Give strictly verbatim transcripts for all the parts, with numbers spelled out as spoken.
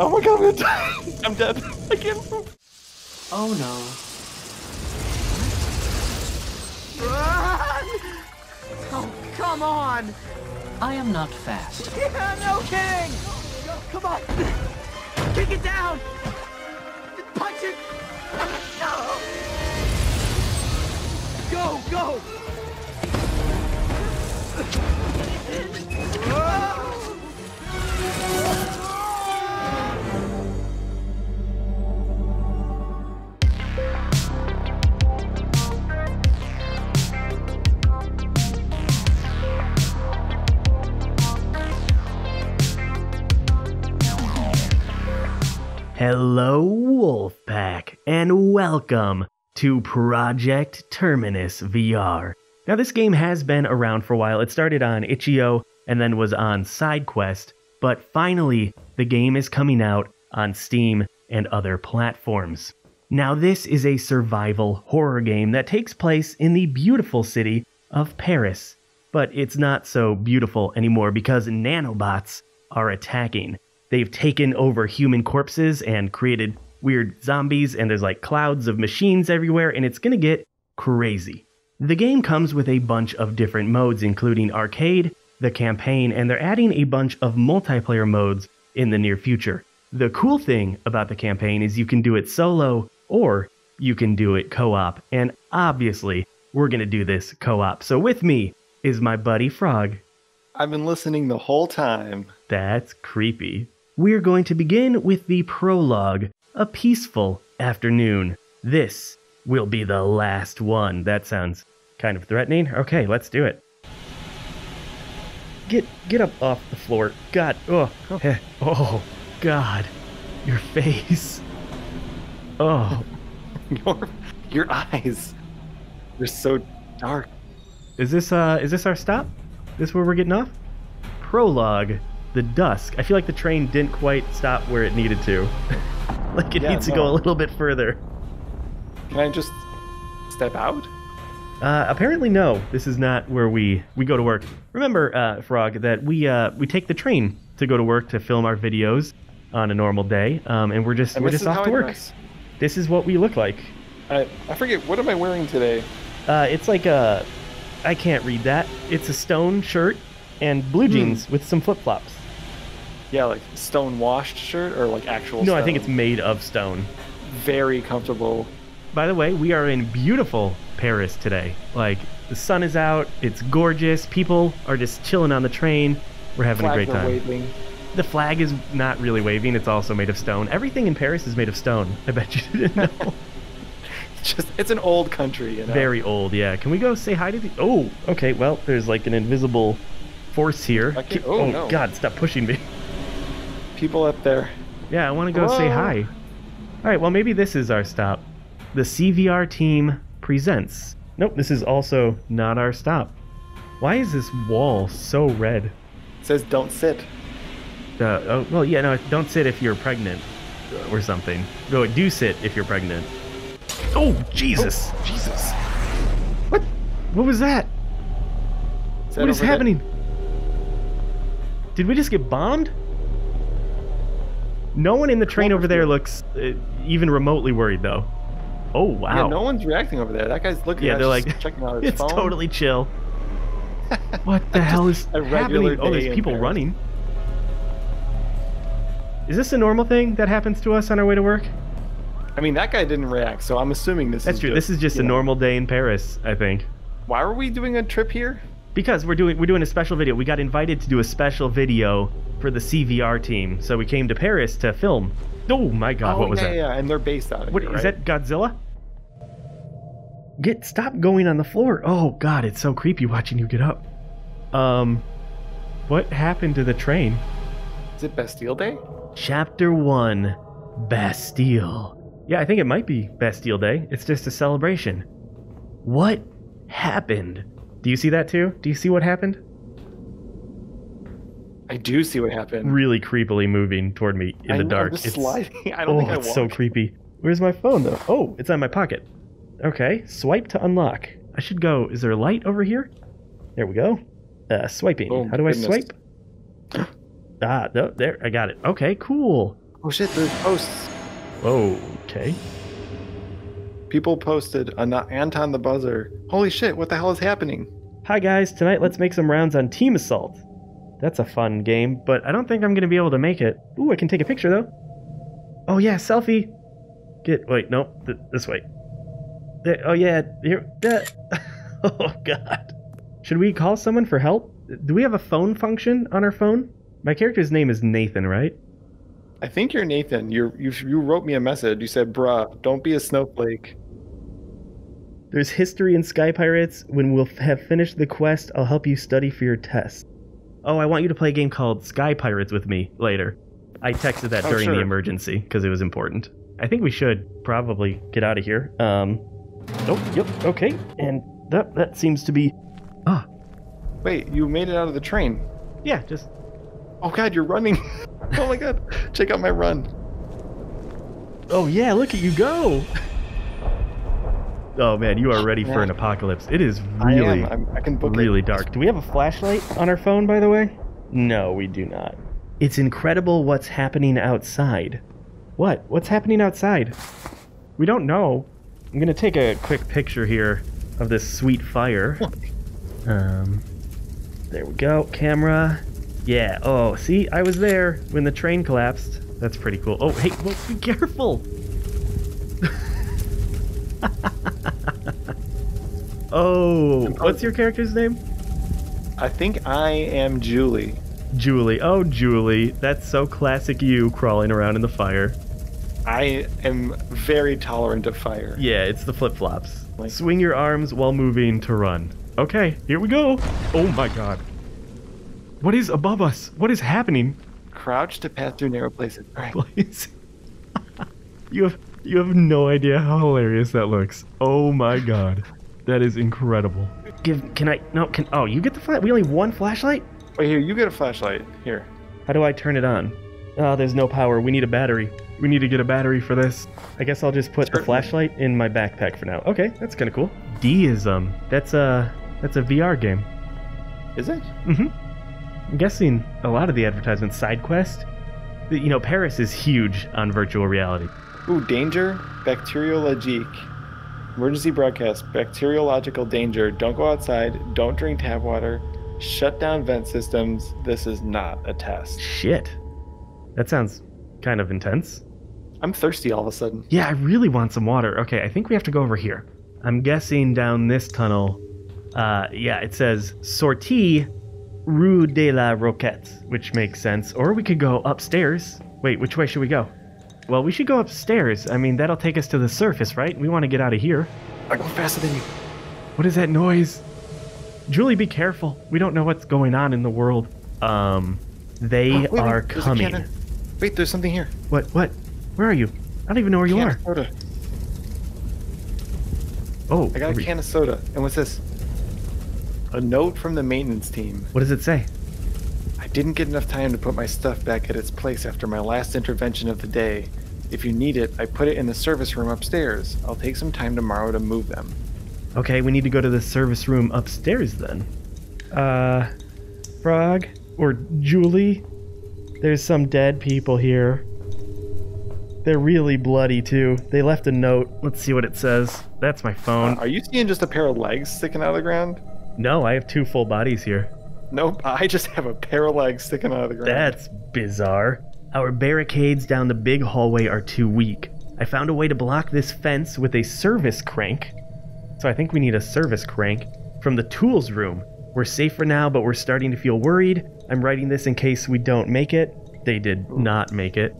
Oh my god, I'm gonna die! I'm dead. I can't move. Oh no. Run! Oh, come on! I am not fast. Yeah, no kidding! Come on! Kick it down! Punch it! No! Go, go! Whoa! Hello, Wolfpack, and welcome to Project Terminus V R. Now, this game has been around for a while. It started on itch dot i o and then was on SideQuest, but finally, the game is coming out on Steam and other platforms. Now, this is a survival horror game that takes place in the beautiful city of Paris, but it's not so beautiful anymore because nanobots are attacking. They've taken over human corpses and created weird zombies, and there's like clouds of machines everywhere, and it's gonna get crazy. The game comes with a bunch of different modes, including arcade, the campaign, and they're adding a bunch of multiplayer modes in the near future. The cool thing about the campaign is you can do it solo, or you can do it co-op, and obviously, we're gonna do this co-op. So with me is my buddy Frog. I've been listening the whole time. That's creepy. We're going to begin with the prologue, A Peaceful Afternoon. This will be the last one. That sounds kind of threatening. Okay, let's do it. Get get up off the floor. God, oh, oh, oh God, your face. Oh, your your eyes. They're so dark. Is this uh is this our stop? This where we're getting off? Prologue. The dusk. I feel like the train didn't quite stop where it needed to. Like it yeah, needs no. to go a little bit further. Can I just step out? Uh, apparently no. This is not where we, we go to work. Remember, uh, Frog, that we uh, we take the train to go to work to film our videos on a normal day, um, and we're just and we're just off to I work. Dress. This is what we look like. I I forget, what am I wearing today? Uh, it's like a I can't read that. It's a stone shirt and blue jeans mm. with some flip flops. Yeah, like stone washed shirt or like actual no, stone? No, I think it's made of stone. Very comfortable. By the way, we are in beautiful Paris today. Like, the sun is out, it's gorgeous, people are just chilling on the train, we're having Flags a great time. Are waving. The flag is not really waving, it's also made of stone. Everything in Paris is made of stone. I bet you didn't know. It's just, it's an old country, you know? Very old, yeah. Can we go say hi to the... Oh, okay, well, there's like an invisible force here. Keep, oh, oh no. God, stop pushing me. People up there. Yeah, I want to go Hello. say hi. All right, well, maybe this is our stop. The C V R team presents. Nope, this is also not our stop. Why is this wall so red? It says don't sit. Uh, oh, well, yeah, no, don't sit if you're pregnant or something. No, do sit if you're pregnant. Oh, Jesus. Oh, Jesus. What? What was that? Is that what is happening? There? Did we just get bombed? No one in the train over there looks uh, even remotely worried, though. Oh, wow. Yeah, no one's reacting over there. That guy's looking yeah, at us, like, checking out his it's phone. It's totally chill. What the hell is happening? Oh, there's people running. Is this a normal thing that happens to us on our way to work? I mean, that guy didn't react, so I'm assuming this That's is true. Just, this is just a know. normal day in Paris, I think. Why were we doing a trip here? Because we're doing we're doing a special video. We got invited to do a special video for the C V R team, so we came to Paris to film. Oh my God, oh, what was yeah, that? Yeah, yeah, and they're based out of what, here, is right? that Godzilla? Get stop going on the floor. Oh God, it's so creepy watching you get up. Um, what happened to the train? Is it Bastille Day? Chapter one, Bastille. Yeah, I think it might be Bastille Day. It's just a celebration. What happened? Do you see that too? Do you see what happened? I do see what happened. Really creepily moving toward me in I the dark. Know, it's sliding. I don't oh, think I it's walked. so creepy. Where's my phone though? Oh, it's in my pocket. Okay, swipe to unlock. I should go. Is there a light over here? There we go. Uh, swiping. Oh, How do goodness. I swipe? Ah, no, there, I got it. Okay, cool. Oh shit, there's posts. Oh, okay. People posted on the Anton the Buzzer. Holy shit, what the hell is happening? Hi guys, tonight let's make some rounds on Team Assault. That's a fun game, but I don't think I'm going to be able to make it. Ooh, I can take a picture though. Oh yeah, selfie. Get, wait, no, th this way. There, oh yeah, here, that. Oh god. Should we call someone for help? Do we have a phone function on our phone? My character's name is Nathan, right? I think you're Nathan. You're, you you wrote me a message. You said, bruh, don't be a snowflake. There's history in Sky Pirates. When we'll have finished the quest, I'll help you study for your test. Oh, I want you to play a game called Sky Pirates with me later. I texted that oh, during sure. the emergency because it was important. I think we should probably get out of here. Um, oh, yep, okay. And that, that seems to be... Ah. Wait, you made it out of the train. Yeah, just... Oh god, you're running. Oh my god, check out my run. Oh yeah, look at you go. Oh man, you are ready yeah. for an apocalypse. It is really, I am. I can book really it. dark. Do we have a flashlight on our phone, by the way? No, we do not. It's incredible what's happening outside. What? What's happening outside? We don't know. I'm gonna take a quick picture here of this sweet fire. Um, there we go, camera. Yeah, oh, see, I was there when the train collapsed. That's pretty cool. Oh, hey, well, be careful! Oh, what's your character's name? I think I am Julie. Julie, oh, Julie. That's so classic you, crawling around in the fire. I am very tolerant of fire. Yeah, it's the flip-flops. Like, swing your arms while moving to run. Okay, here we go! Oh my god. What is above us? What is happening? Crouch to pass through narrow places. All right. you have you have no idea how hilarious that looks. Oh my god, that is incredible. Give can I no can oh you get the flash? We only have one flashlight. Wait here, you get a flashlight here. How do I turn it on? Oh, there's no power. We need a battery. We need to get a battery for this. I guess I'll just put Certainly. the flashlight in my backpack for now. Okay, that's kind of cool. Deism. That's a that's a V R game. Is it? Mm-hmm. I'm guessing a lot of the advertisements, SideQuest, you know, Paris is huge on virtual reality. Ooh, danger, bacteriologique, emergency broadcast, bacteriological danger, don't go outside, don't drink tap water, shut down vent systems, this is not a test. Shit. That sounds kind of intense. I'm thirsty all of a sudden. Yeah, I really want some water. Okay, I think we have to go over here. I'm guessing down this tunnel, uh, yeah, it says, sortie, Rue de la Roquette, which makes sense. Or we could go upstairs. Wait, which way should we go? Well, we should go upstairs. I mean, that'll take us to the surface, right? We want to get out of here. I go faster than you. What is that noise? Julie, be careful. We don't know what's going on in the world. Um, they oh, wait, are wait, coming. There's wait, there's something here. What? What? Where are you? I don't even know where you are. Soda. Oh, I got a can of soda. And what's this? A note from the maintenance team. What does it say? I didn't get enough time to put my stuff back at its place after my last intervention of the day. If you need it, I put it in the service room upstairs. I'll take some time tomorrow to move them. Okay, we need to go to the service room upstairs then. Uh, Frog or Julie? There's some dead people here. They're really bloody too. They left a note. Let's see what it says. That's my phone. Uh, are you seeing just a pair of legs sticking out of the ground? No, I have two full bodies here. Nope, I just have a pair of legs sticking out of the ground. That's bizarre. Our barricades down the big hallway are too weak. I found a way to block this fence with a service crank. So I think we need a service crank from the tools room. We're safe for now, but we're starting to feel worried. I'm writing this in case we don't make it. They did not make it.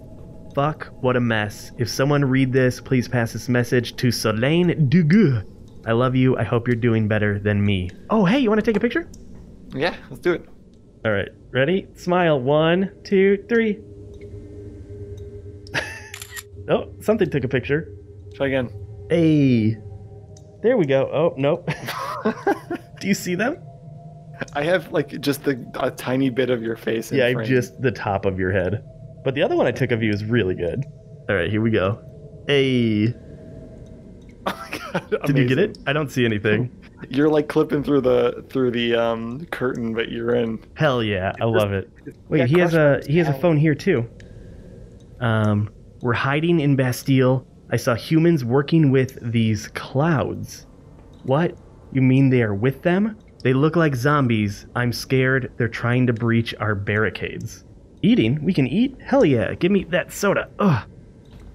Fuck, what a mess. If someone read this, please pass this message to Solaine Dugu. I love you. I hope you're doing better than me. Oh, hey, you want to take a picture? Yeah, let's do it. All right, ready? Smile. One, two, three. Oh, something took a picture. Try again. Hey. There we go. Oh, nope. Do you see them? I have, like, just the, a tiny bit of your face. Yeah, frame. just the top of your head. But the other one I took of you is really good. All right, here we go. Hey. Oh my god, amazing. Did you get it? I don't see anything. You're like clipping through the through the um curtain that you're in. Hell yeah, I love it. Wait, he has a he has a phone here too. Um, we're hiding in Bastille. I saw humans working with these clouds. What? You mean they are with them? They look like zombies. I'm scared. They're trying to breach our barricades. Eating? We can eat? Hell yeah! Give me that soda. Ugh.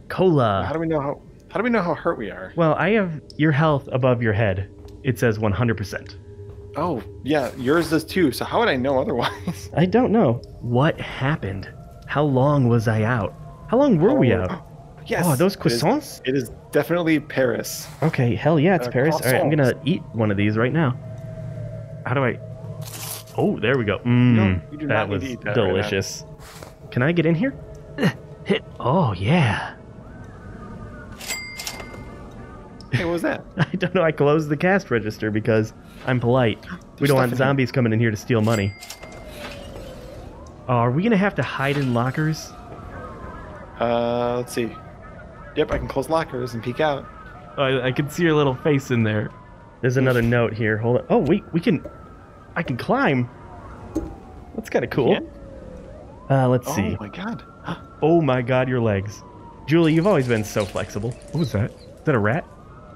Cola. How do we know how? How do we know how hurt we are? Well, I have your health above your head. It says one hundred percent. Oh, yeah, yours does too, so how would I know otherwise? I don't know. What happened? How long was I out? How long were oh, we out? Yes. Oh, those croissants? It is, it is definitely Paris. Okay, hell yeah, it's uh, Paris. Croissants. All right, I'm going to eat one of these right now. How do I... Oh, there we go. Mmm, no, that was that delicious. Right. Can I get in here? Hit. Oh, yeah. Hey, what was that? I don't know. I closed the cash register because I'm polite. There's we don't want zombies coming in here to steal money. Oh, are we going to have to hide in lockers? Uh, let's see. Yep, I can close lockers and peek out. Oh, I, I can see your little face in there. There's another note here. Hold on. Oh, wait. We can... I can climb. That's kind of cool. Yeah. Uh, let's oh, see. Oh, my God. Oh, my God, your legs. Julie, you've always been so flexible. What was that? Is that a rat?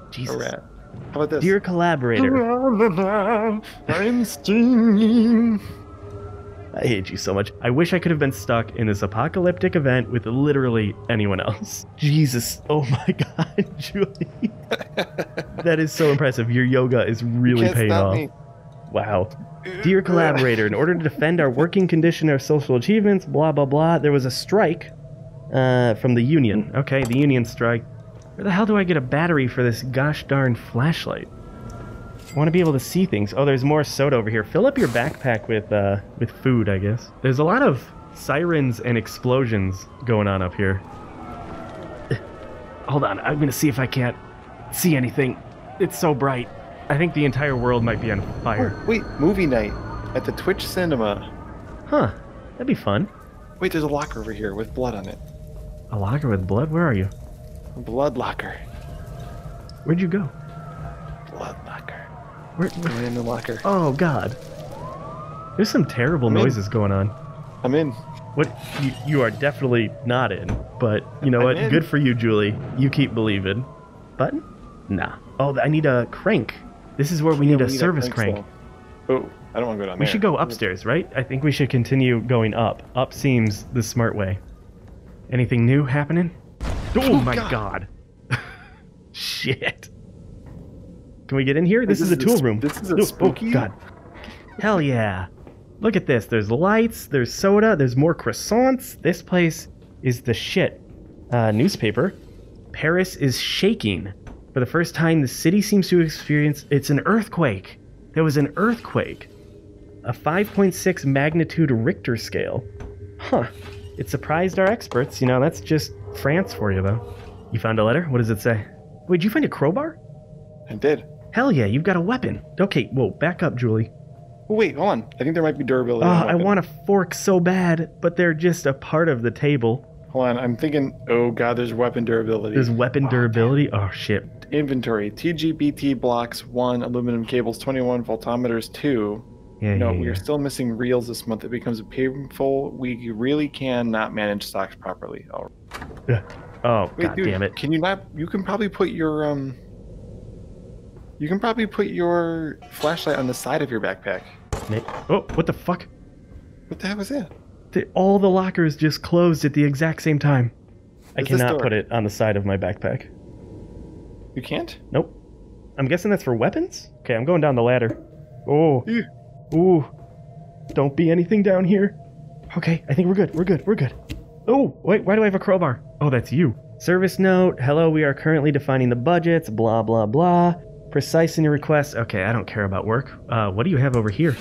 Jesus. A rat. How about this? Dear collaborator. I'm stinging. I hate you so much. I wish I could have been stuck in this apocalyptic event with literally anyone else. Jesus. Oh my God, Julie. That is so impressive. Your yoga is really paying off. Me. Wow. Dear collaborator, in order to defend our working condition, our social achievements, blah, blah, blah, there was a strike uh, from the union. Okay, the union strike. Where the hell do I get a battery for this gosh darn flashlight? I want to be able to see things. Oh, there's more soda over here. Fill up your backpack with uh, with food, I guess. There's a lot of sirens and explosions going on up here. Hold on, I'm going to see if I can't see anything. It's so bright. I think the entire world might be on fire. Oh, wait, movie night at the Twitch Cinema. Huh, that'd be fun. Wait, there's a locker over here with blood on it. A locker with blood? Where are you? Blood locker. Where'd you go? Blood locker. Where, where? I'm in the locker. Oh God. There's some terrible I'm noises in. going on. I'm in. What? You, you are definitely not in. But you know I'm what? In. Good for you, Julie. You keep believing. Button? Nah. Oh, I need a crank. This is where we need, need a need service a crank. crank. Oh, I don't want to go down we there. We should go upstairs, right? I think we should continue going up. Up seems the smart way. Anything new happening? Oh, oh my God! God. Shit! Can we get in here? This, this is, is a tool room. This is a no, spooky. Oh God! Hell yeah! Look at this. There's lights. There's soda. There's more croissants. This place is the shit. Uh, newspaper. Paris is shaking. For the first time, the city seems to experience. It's an earthquake. There was an earthquake. A five point six magnitude Richter scale. Huh. It surprised our experts. You know, that's just France for you, though. You found a letter? What does it say? Wait, did you find a crowbar? I did. Hell yeah, you've got a weapon. Okay, whoa, back up, Julie. Wait, hold on. I think there might be durability. Oh, I want a fork so bad, but they're just a part of the table. Hold on, I'm thinking, oh God, there's weapon durability. There's weapon durability? Oh, oh shit. Inventory, T G B T blocks, one, aluminum cables, twenty-one, voltometers, two. Yeah, no, yeah, we are yeah. still missing reels this month. It becomes painful. We really cannot manage stocks properly. Oh, yeah. oh Wait, God dude, damn it! Can you not? You can probably put your um. You can probably put your flashlight on the side of your backpack. Oh, what the fuck? What the hell was that? The, all the lockers just closed at the exact same time. What's I cannot put it on the side of my backpack. You can't? Nope. I'm guessing that's for weapons. Okay, I'm going down the ladder. Oh. Yeah. Ooh, don't be anything down here. Okay, I think we're good, we're good, we're good. Oh, wait, why do I have a crowbar? Oh, that's you. Service note, hello, we are currently defining the budgets, blah, blah, blah. Precise in your request. Okay, I don't care about work. Uh, what do you have over here?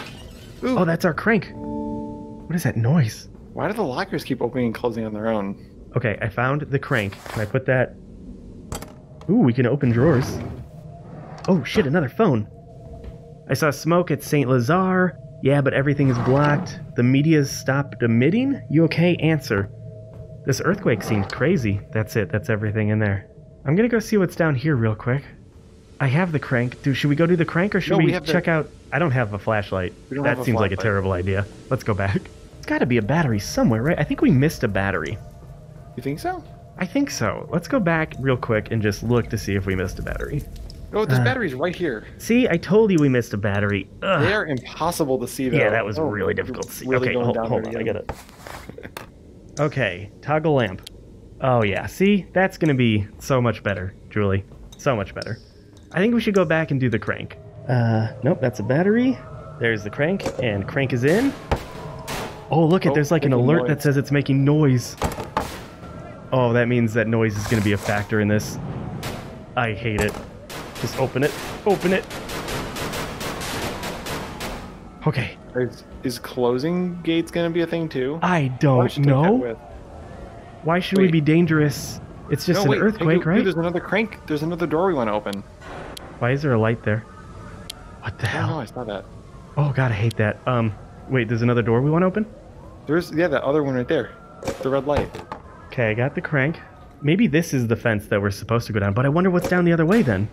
Ooh. Oh, that's our crank. What is that noise? Why do the lockers keep opening and closing on their own? Okay, I found the crank. Can I put that? Ooh, we can open drawers. Oh shit, another phone. I saw smoke at Saint Lazare. Yeah, but everything is blocked. The media's stopped emitting? You okay? Answer. This earthquake seemed crazy. That's it. That's everything in there. I'm gonna go see what's down here real quick. I have the crank. Do, should we go do the crank or should no, we, we have check the... out... I don't have a flashlight. We don't that have a seems flashlight. Like a terrible idea. Let's go back. It's got to be a battery somewhere, right? I think we missed a battery. You think so? I think so. Let's go back real quick and just look to see if we missed a battery. Oh, this uh, battery's right here. See, I told you we missed a battery. Ugh. They are impossible to see, though. Yeah, that was oh, really difficult to see. Really okay, hold, hold on. I got it. Okay, toggle lamp. Oh, yeah. See, that's going to be so much better, Julie. So much better. I think we should go back and do the crank. Uh, nope, that's a battery. There's the crank, and crank is in. Oh, look, oh, it, there's like an alert noise. That says it's making noise. Oh, that means that noise is going to be a factor in this. I hate it. Just open it. Open it. Okay. Is, is closing gates going to be a thing, too? I don't know. Why should wait. we be dangerous? It's just no, wait, an earthquake, dude, right? Dude, there's another crank. There's another door we want to open. Why is there a light there? What the hell? I don't know, I saw that. Oh, God, I hate that. Um, wait, there's another door we want to open? There's, yeah, that other one right there. The red light. Okay, I got the crank. Maybe this is the fence that we're supposed to go down, but I wonder what's down the other way then.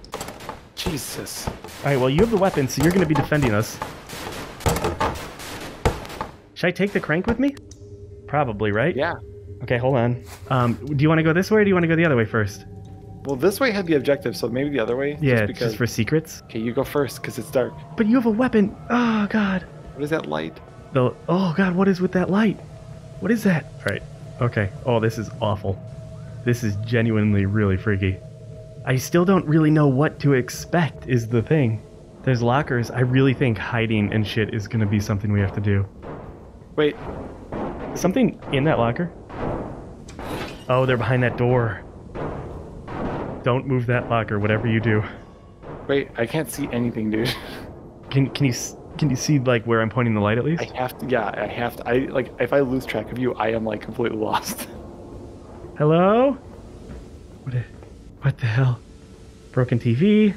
Jesus. All right, well, you have the weapon, so you're going to be defending us. Should I take the crank with me? Probably, right? Yeah. Okay, hold on. Um, do you want to go this way or do you want to go the other way first? Well, this way had the objective, so maybe the other way. Yeah, just, because... just for secrets. Okay, you go first because it's dark. But you have a weapon. Oh, God. What is that light? The... Oh, God, what is with that light? What is that? All right. Okay. Oh, this is awful. This is genuinely really freaky. I still don't really know what to expect is the thing. There's lockers. I really think hiding and shit is going to be something we have to do. Wait. Something in that locker? Oh, they're behind that door. Don't move that locker, whatever you do. Wait, I can't see anything, dude. Can can you can you see like where I'm pointing the light at least? I have to. Yeah, I have to. I like if I lose track of you, I am like completely lost. Hello? What? A, what the hell? Broken T V.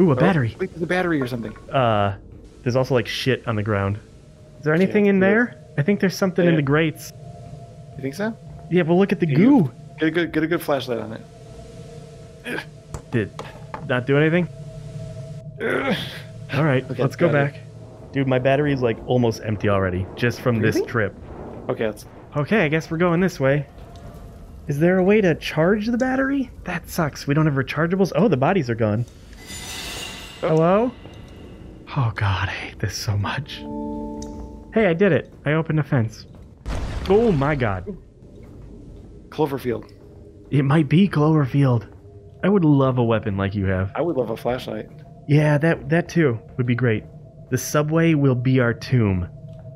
Ooh, a oh, battery. Wait, there's a battery or something. Uh, there's also like shit on the ground. Is there anything yeah, in there? Is. I think there's something yeah. in the grates. You think so? Yeah, but look at the goo. Get a good, get a good flashlight on it. Did not do anything? All right, okay, let's go back. It. Dude, my battery's like almost empty already, just from really? this trip. Okay, let's... Okay, I guess we're going this way. Is there a way to charge the battery? That sucks. We don't have rechargeables. Oh, the bodies are gone. Oh. Hello? Oh, God, I hate this so much. Hey, I did it. I opened a fence. Oh, my God. Cloverfield. It might be Cloverfield. I would love a weapon like you have. I would love a flashlight. Yeah, that that too would be great. The subway will be our tomb.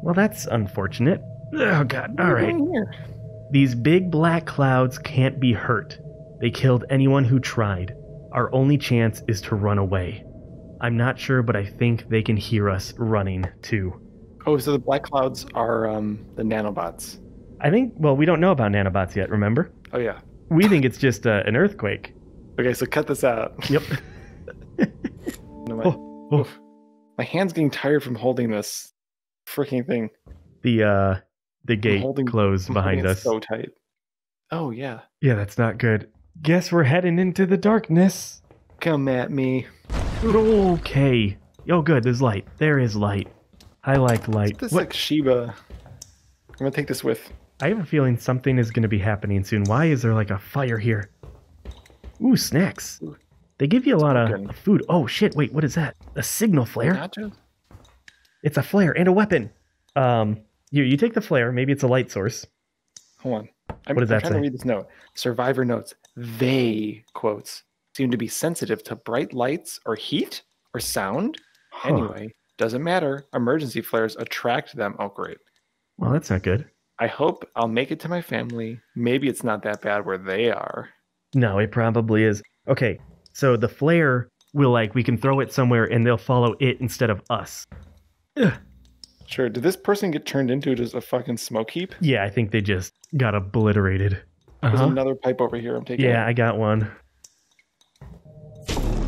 Well, that's unfortunate. Oh, God. All right. These big black clouds can't be hurt. They killed anyone who tried. Our only chance is to run away. I'm not sure, but I think they can hear us running, too. Oh, so the black clouds are um, the nanobots. I think, well, we don't know about nanobots yet, remember? Oh, yeah. We think it's just uh, an earthquake. Okay, so cut this out. Yep. no, my, oh, oh. my hand's getting tired from holding this freaking thing. The uh, the gate holding, closed behind us. So tight. Oh yeah. Yeah, that's not good. Guess we're heading into the darkness. Come at me. Okay. Oh, good. There's light. There is light. I like light. What's this what? like Shiba? I'm gonna take this with. I have a feeling something is gonna be happening soon. Why is there like a fire here? Ooh, snacks. They give you a lot of food. Oh, shit. Wait, what is that? A signal flare? It's a flare and a weapon. Um, you, you take the flare. Maybe it's a light source. Hold on. I'm, what does I'm that trying say? to read this note. Survivor notes. They, quotes, seem to be sensitive to bright lights or heat or sound. Huh. Anyway, doesn't matter. Emergency flares attract them. Oh, great. Well, that's not good. I hope I'll make it to my family. Maybe it's not that bad where they are. No, it probably is. Okay, so the flare will, like, we can throw it somewhere and they'll follow it instead of us. Ugh. Sure. Did this person get turned into just a fucking smoke heap? Yeah, I think they just got obliterated. Uh-huh. There's another pipe over here I'm taking. Yeah, it. I got one.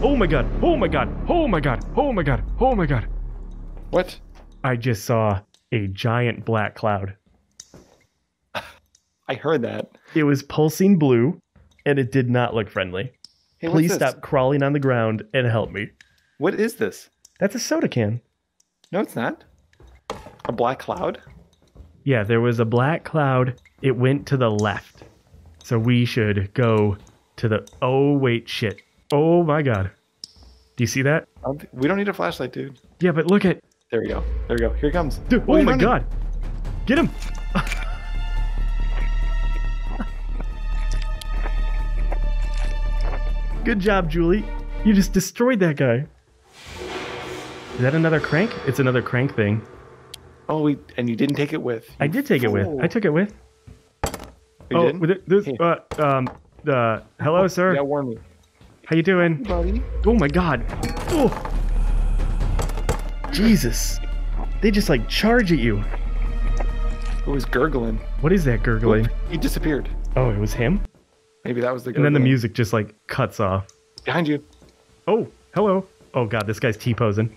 Oh my God. Oh my God. Oh my God. Oh my God. Oh my God. What? I just saw a giant black cloud. I heard that. It was pulsing blue. And it did not look friendly. Hey, please stop this? crawling on the ground and help me. What is this? That's a soda can. No, it's not. A black cloud? Yeah, there was a black cloud. It went to the left. So we should go to the... Oh, wait, shit. Oh, my God. Do you see that? Um, we don't need a flashlight, dude. Yeah, but look at... There we go. There we go. Here it comes. Dude, oh, my God. Get him. Good job, Julie. You just destroyed that guy. Is that another crank? It's another crank thing. Oh, we, and you didn't take it with. You I did take fool. it with. I took it with. You oh, didn't? With it, this, uh, um, uh, hello, oh, sir. Yeah, warn me. How you doing? Hey, oh my God. Oh. Jesus. They just like charge at you. It was gurgling. What is that gurgling? He disappeared. Oh, it was him? Maybe that was the gurgling. And then the music just like cuts off. Behind you. Oh, hello. Oh God, this guy's T-posing.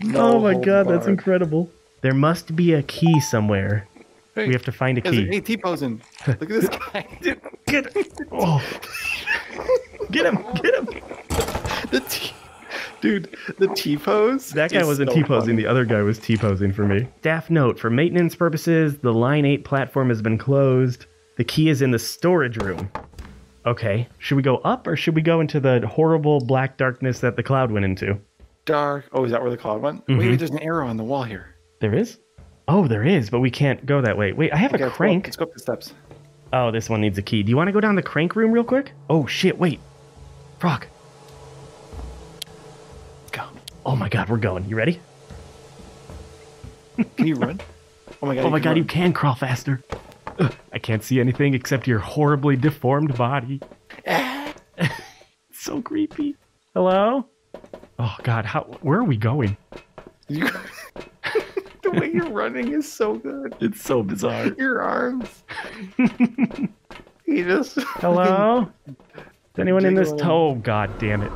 No, oh my God, bar. That's incredible. There must be a key somewhere. Hey, we have to find a key. Hey, T-posing. Look at this guy. Dude, get him. Oh. Get him. Get him. The T... Dude, the T-pose? That guy wasn't so T-posing. The other guy was T-posing for me. Staff note, for maintenance purposes, the Line eight platform has been closed. The key is in the storage room. Okay. Should we go up or should we go into the horrible black darkness that the cloud went into? Dark. Oh, is that where the cloud went? Mm-hmm. Wait, there's an arrow on the wall here. There is? Oh, there is, but we can't go that way. Wait, I have okay, a crank. Go Let's go up the steps. Oh, this one needs a key. Do you want to go down the crank room real quick? Oh, shit, wait. Frog. Go. Oh, my God, we're going. You ready? Can you run? Oh, my God, oh my God, run. You can crawl faster. Ugh, I can't see anything except your horribly deformed body. So creepy. Hello? Oh, God, how? Where are we going? The way you're running is so good. It's so bizarre. Your arms. You just... Hello? Is anyone in this... Oh, God damn it.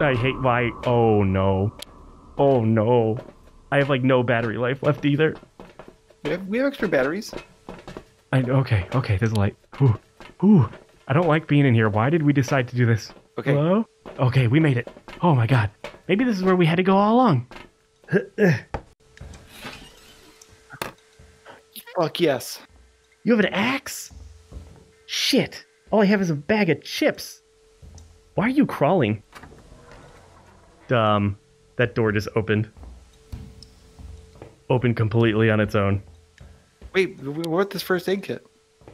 I hate my... Oh, no. Oh, no. I have, like, no battery life left either. We have, we have extra batteries. I Okay, okay, there's a light. Ooh, ooh. I don't like being in here. Why did we decide to do this? Okay. Hello? Okay, we made it. Oh, my God. Maybe this is where we had to go all along. Fuck yes. You have an axe? Shit. All I have is a bag of chips. Why are you crawling? Um, that door just opened. Opened completely on its own. Wait, what's this first aid kit?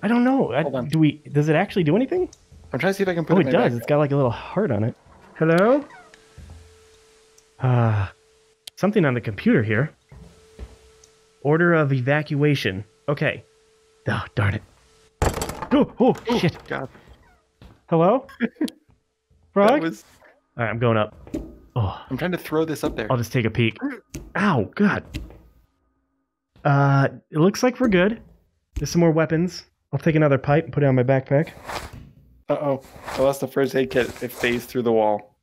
I don't know. I, do we? Does it actually do anything? I'm trying to see if I can put it in my backpack. Oh, it does. It's got like a little heart on it. Hello? Uh, something on the computer here. Order of evacuation. Okay. Oh, darn it. Oh, oh, oh shit. God. Hello? Frog? Was... All right, I'm going up. Oh. I'm trying to throw this up there. I'll just take a peek. Ow, God. Uh, it looks like we're good. There's some more weapons. I'll take another pipe and put it on my backpack. Uh-oh. I lost the first aid kit. It phased through the wall.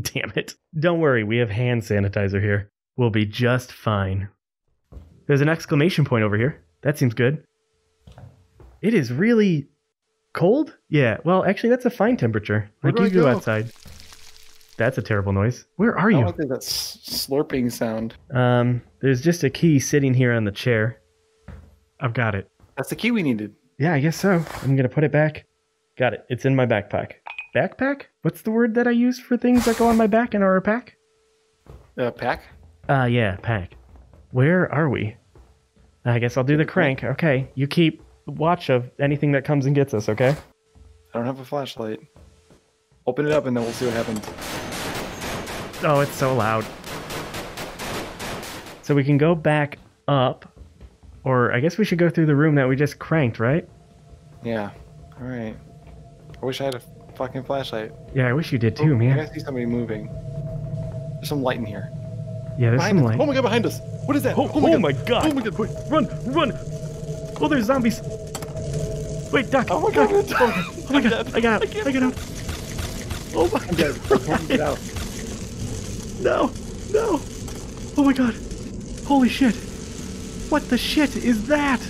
Damn it. Don't worry. We have hand sanitizer here. We'll be just fine. There's an exclamation point over here. That seems good. It is really cold? Yeah. Well, actually, that's a fine temperature. Where do I go outside? That's a terrible noise. Where are you? I don't think that's slurping sound. Um, there's just a key sitting here on the chair. I've got it. That's the key we needed. Yeah, I guess so. I'm going to put it back. Got it. It's in my backpack. Backpack? What's the word that I use for things that go on my back and are a pack? Uh, pack? Uh, yeah, pack. Where are we? I guess I'll do the crank. Okay, you keep watch of anything that comes and gets us, okay? I don't have a flashlight. Open it up and then we'll see what happens. Oh, it's so loud. So we can go back up, or I guess we should go through the room that we just cranked, right? Yeah, all right. I wish I had a fucking flashlight. Yeah, I wish you did too, oh, man. I see somebody moving. There's some light in here. Yeah, there's behind some us. light. Oh my God, behind us! What is that? Oh, oh, my, oh God. my God! Oh my God! Wait, run! Run! Oh, there's zombies! Wait, duck! Oh my duck. God! Oh my God! I got out! I got out! Oh my I'm God! I can't get out. No! No! Oh my God! Holy shit! What the shit is that?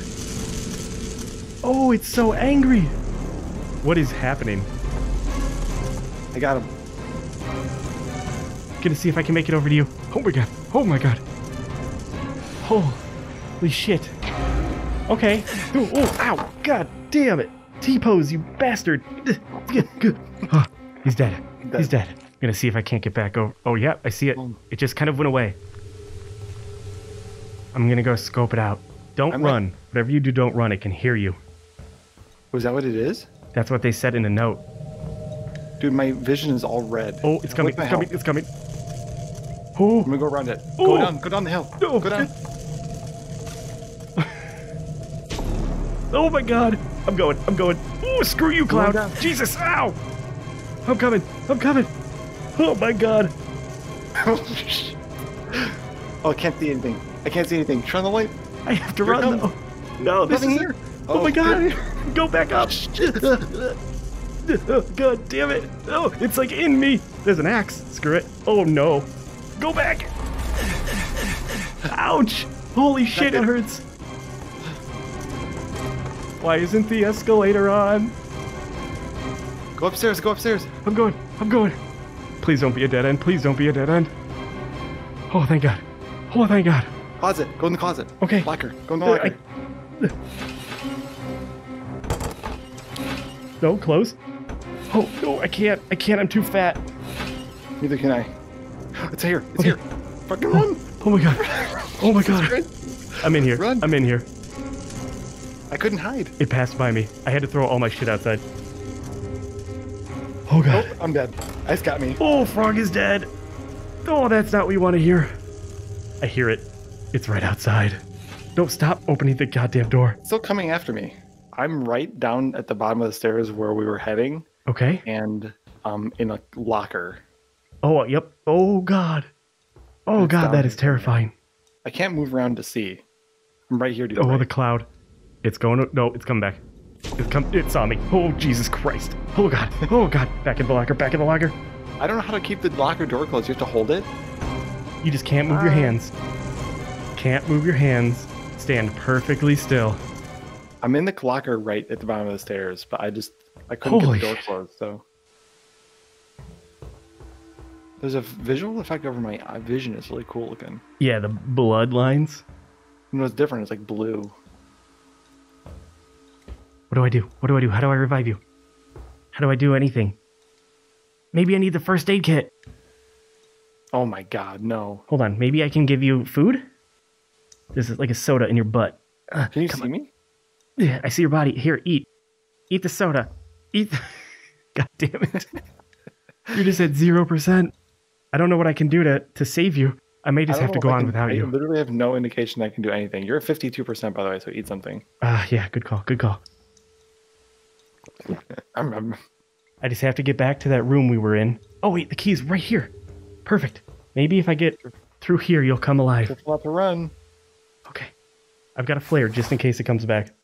Oh, it's so angry. What is happening? I got him. I'm gonna see if I can make it over to you. Oh my god. Oh my god. Holy shit. Okay. Ooh, oh, ow. God damn it. T-pose, you bastard. Oh, he's dead. He's dead. I'm gonna see if I can't get back over. Oh, yeah, I see it. It just kind of went away. I'm gonna go scope it out. Don't I'm run. Like, whatever you do, don't run. It can hear you. Was that what it is? That's what they said in the note. Dude, my vision is all red. Oh, it's coming. It's coming. It's coming. Oh. I'm gonna go around it. Oh. Go down. Go down the hill. Oh. Go down. Oh my god. I'm going. I'm going. Oh, screw you, Cloud. Jesus. Ow. I'm coming. I'm coming. Oh my god. Oh, I can't see anything. I can't see anything. Turn on the light. I have to You're run though. No, this is there. Oh, oh my god. Go back up. God damn it. Oh, it's like in me. There's an axe. Screw it. Oh no. Go back. Ouch. Holy shit, it hurts. Why isn't the escalator on? Go upstairs. Go upstairs. I'm going. I'm going. Please don't be a dead end. Please don't be a dead end. Oh, thank god. Oh, thank god. Closet. Go in the closet. Okay. Locker. Go in the locker. I... No, close. Oh, no, I can't. I can't. I'm too fat. Neither can I. It's here. It's okay. Here. Fucking run. Oh, oh my god. Oh my god. I'm in here. Run. I'm in here. I couldn't hide. It passed by me. I had to throw all my shit outside. Oh god. Oh, I'm dead. Ice got me. Oh, Frog is dead. Oh, that's not what you want to hear. I hear it. It's right outside. Don't stop opening the goddamn door. It's still coming after me. I'm right down at the bottom of the stairs where we were heading. Okay. And um, in a locker. Oh, yep. Oh, God. Oh, it's God, that is terrifying. I can't move around to see. I'm right here to the Oh, right. The cloud. It's going to... No, it's coming back. It's come, it saw me. Oh, Jesus Christ. Oh, God. Oh, God. Back in the locker. Back in the locker. I don't know how to keep the locker door closed. You have to hold it? You just can't move Bye. your hands. Can't move your hands. Stand perfectly still. I'm in the locker right at the bottom of the stairs, but I just I couldn't Holy get the door shit. closed. So there's a visual effect over my vision. It's really cool looking. Yeah, the blood lines. You know, it's different. It's like blue. What do I do? What do I do? How do I revive you? How do I do anything? Maybe I need the first aid kit. Oh my god, no! Hold on. Maybe I can give you food. This is like a soda in your butt. Uh, Can you see on. me? Yeah, I see your body. Here, eat. Eat the soda. Eat the... God damn it. You're just at zero percent. I don't know what I can do to, to save you. I may just I have to go on can, without I you. I literally have no indication I can do anything. You're at fifty-two percent, by the way, so eat something. Ah, uh, yeah, good call, good call. I'm, I'm... I just have to get back to that room we were in. Oh, wait, the key's right here. Perfect. Maybe if I get through here, you'll come alive. Just about to run. I've got a flare just in case it comes back.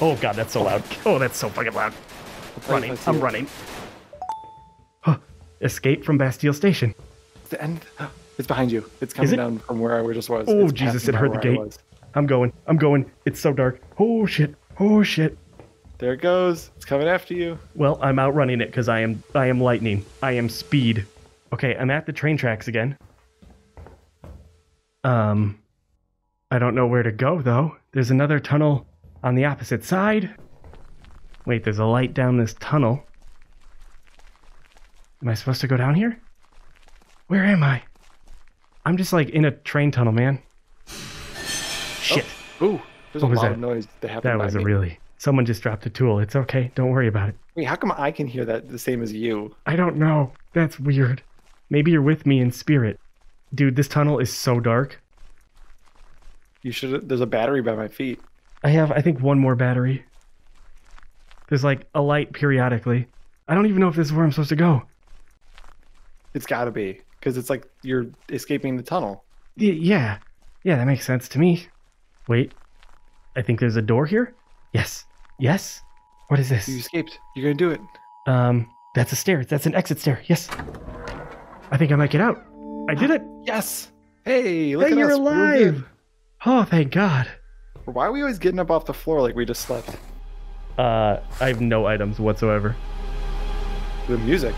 Oh god, that's so loud. Oh, that's so fucking loud. I'm running. I'm running. Huh. Escape from Bastille Station. It's the end. It's behind you. It's coming it? down from where I just was. Oh, it's Jesus, it heard the gate. I'm going. I'm going. It's so dark. Oh, shit. Oh, shit. There it goes. It's coming after you. Well, I'm outrunning it because I am, I am lightning. I am speed. Okay, I'm at the train tracks again. Um... I don't know where to go, though. There's another tunnel on the opposite side. Wait, there's a light down this tunnel. Am I supposed to go down here? Where am I? I'm just, like, in a train tunnel, man. Shit. Oh, ooh, there's what a loud that? noise that happened That was me. a really... Someone just dropped a tool. It's okay. Don't worry about it. Wait, how come I can hear that the same as you? I don't know. That's weird. Maybe you're with me in spirit. Dude, this tunnel is so dark. You should. There's a battery by my feet. I have, I think, one more battery. There's like a light periodically. I don't even know if this is where I'm supposed to go. It's gotta be, because it's like you're escaping the tunnel. Y yeah, yeah, that makes sense to me. Wait, I think there's a door here. Yes, yes. What is this? You escaped. You're gonna do it. Um, that's a stair. That's an exit stair. Yes. I think I might get out. I did it! Yes! Hey, look hey, at you're us. alive! Oh, thank God. Why are we always getting up off the floor like we just slept? Uh, I have no items whatsoever. The music.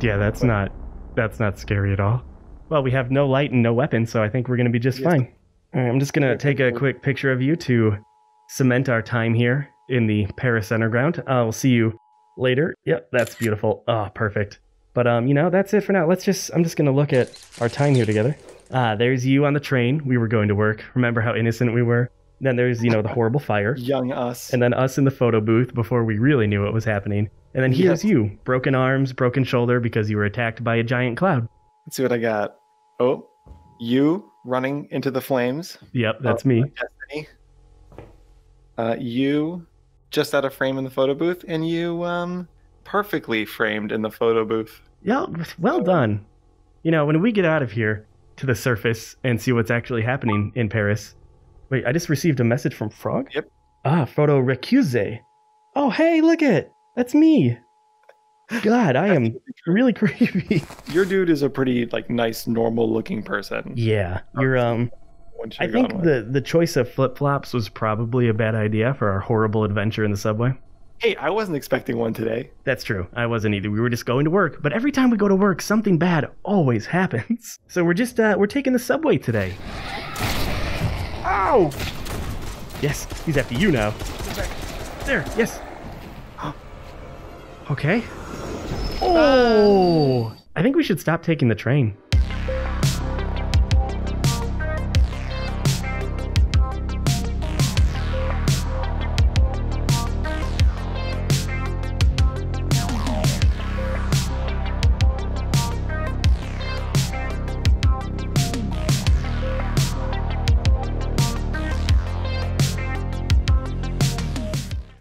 Yeah, that's what? not that's not scary at all. Well, we have no light and no weapons, so I think we're going to be just yes. fine. All right, I'm just going to take a quick picture of you to cement our time here in the Paris underground. Uh, we'll see you later. Yep, that's beautiful. Oh, perfect. But, um, you know, that's it for now. Let's just, I'm just going to look at our time here together. Ah, uh, there's you on the train. We were going to work. Remember how innocent we were? Then there's, you know, the horrible fire. Young us. And then us in the photo booth before we really knew what was happening. And then here's yes. you. Broken arms, broken shoulder because you were attacked by a giant cloud. Let's see what I got. Oh, you running into the flames. Yep, that's oh, me. Destiny. Uh, you just out of frame in the photo booth, and you um, perfectly framed in the photo booth. Yeah, well done. You know, when we get out of here to the surface and see what's actually happening in Paris. Wait, I just received a message from Frog? Yep. Ah, photo recuse. Oh, hey, look it. That's me. God, I am really creepy. Your dude is a pretty like nice, normal-looking person. Yeah, you're um. I think the the choice of flip-flops was probably a bad idea for our horrible adventure in the subway. Hey, I wasn't expecting one today. That's true. I wasn't either. We were just going to work, but every time we go to work, something bad always happens. So we're just uh, we're taking the subway today. Ow! Yes, he's after you now. There. Yes. Okay. Oh! Um, I think we should stop taking the train.